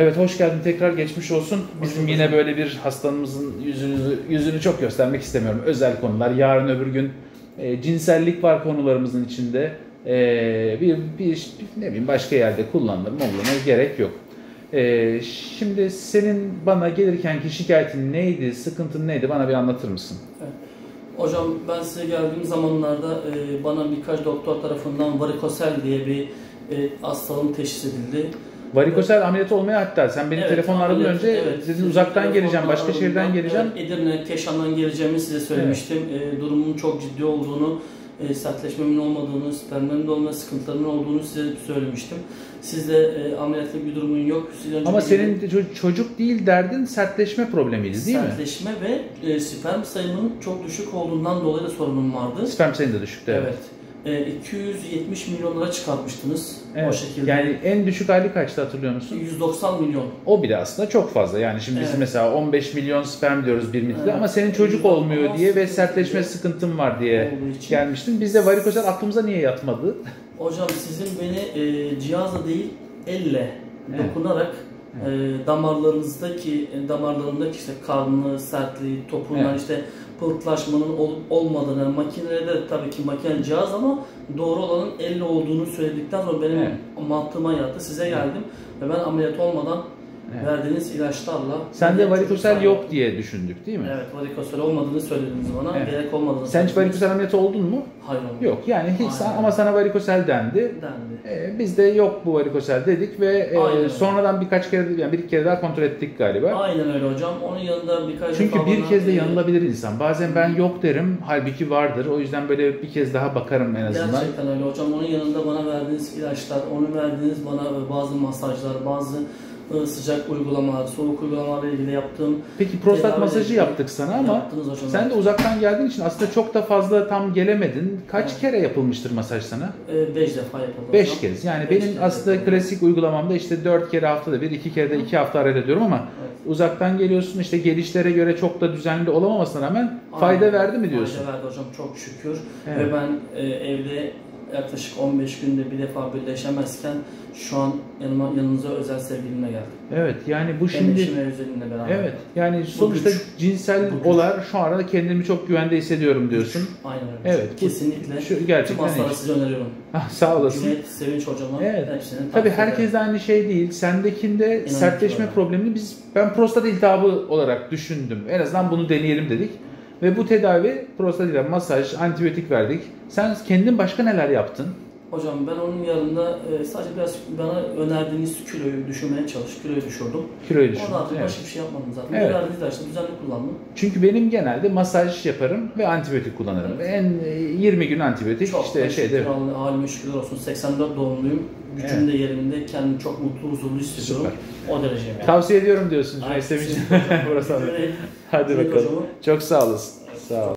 Evet, hoş geldin tekrar, geçmiş olsun. Bizim yine böyle bir hastanımızın yüzünü çok göstermek istemiyorum. Özel konular, yarın öbür gün cinsellik var konularımızın içinde. Ne bileyim, başka yerde kullanılır mı olmamaya gerek yok. Şimdi senin bana gelirkenki şikayetin neydi, sıkıntın neydi, bana bir anlatır mısın? Evet. Hocam, ben size geldiğim zamanlarda bana birkaç doktor tarafından varikosel diye bir hastalığım teşhis edildi. Varikosel ameliyatı olmaya, hatta sen beni telefonlardan önce dedin, uzaktan geleceğim, başka şehirden geleceğim. Edirne, Keşan'dan geleceğimi size söylemiştim. Evet. Durumun çok ciddi olduğunu, sertleşmemin olmadığını, spermlerin de olmayan sıkıntılarının olduğunu size söylemiştim. Sizde ameliyatlık bir durumun yok. Ama senin çocuk değil derdin, sertleşme problemiydi değil mi? Sertleşme ve sperm sayımının çok düşük olduğundan dolayı da sorunum vardı. Sperm sayın da düşüktü. Evet. 270 milyon lira çıkartmıştınız, evet, o şekilde. Yani en düşük aylık kaçtı, hatırlıyor musun? 190 milyon. O bile aslında çok fazla. Yani şimdi biz mesela 15 milyon sperm diyoruz bir mitlide, ama senin çocuk olmuyor diye ve sertleşme sıkıntım var diye gelmiştin. Bizde varikosel aklımıza niye yatmadı? Hocam, sizin beni cihazla değil, elle dokunarak damarlarındaki işte kanlı, sertliği, topunlar, işte pıhtılaşmanın olmadığını, yani makinede tabii ki makine cihaz ama doğru olanın elle olduğunu söyledikten sonra benim mantığıma yattı. Size geldim ve ben ameliyat olmadan verdiğiniz ilaçlarla... Sen de varikosel yok diye düşündük değil mi? Evet, varikosel olmadığını söylediniz bana, gerek olmadığını. Sen hiç varikosel ameliyatı oldun mu? Hayır, olmadı. Yok yani hiç, ama sana varikosel dendi. Biz de yok bu varikosel dedik ve sonradan birkaç kere, yani bir iki kere daha kontrol ettik galiba. Aynen öyle hocam, onun yanında birkaç... Çünkü bir kez de yanılabilir insan. Bazen ben yok derim, halbuki vardır. O yüzden böyle bir kez daha bakarım en azından. Gerçekten öyle hocam, onun yanında bana verdiğiniz ilaçlar, onu verdiğiniz bana bazı masajlar, bazı sıcak uygulamalar, soğuk uygulamalarla ilgili yaptığım... Peki prostat masajı yaptık sana ama sen de uzaktan geldiğin için aslında çok da fazla tam gelemedin. Kaç kere yapılmıştır masaj sana? 5 defa yapıldı. 5 kez. Yani benim aslında klasik uygulamamda işte 4 kere haftada bir, 2 kere de 2 hafta arayla diyorum ama uzaktan geliyorsun, işte gelişlere göre çok da düzenli olamamasına rağmen fayda verdi mi diyorsun? Fayda verdi hocam, çok şükür. Ve ben evde yaklaşık 15 günde bir defa birleşemezken şu an yanınıza özel sevgilimle geldim. Evet, yani bu şimdi... Eşimle beraber. Evet, yani sonuçta cinsel olarak şu anda kendimi çok güvende hissediyorum diyorsun. Aynen öyle. Evet. Kesinlikle. Gerçekten tüm hastalara size öneriyorum. Sağ olasın. Cüneyd Sevinç hocama. Evet. Tabii herkes de aynı şey değil. Sendekinde sertleşme problemini ben prostat iltihabı olarak düşündüm. En azından bunu deneyelim dedik. Ve bu tedavi, prostatıyla masaj, antibiyotik verdik. Sen kendin başka neler yaptın? Hocam, ben onun yanında sadece biraz bana önerdiğiniz kiloyu düşürmeye çalıştım. Kiloyu düşürdüm. Kiloyu düşürdüm. Ondan sonra başka bir şey yapmadım zaten. Önerdiğiniz ilaçları düzenli kullandım. Çünkü benim genelde masaj yaparım ve antibiyotik kullanırım. En 20 gün antibiyotik. Çok halime şükürler olsun. 84 doğumluyum. Gücüm de yerinde. Kendimi çok mutlu, huzurlu hissediyorum. Süper. O derece. Yani. Tavsiye ediyorum diyorsun. Ay, Cüneyd Sevinç. Hadi bakalım. Çok sağ olasın. Sağ ol.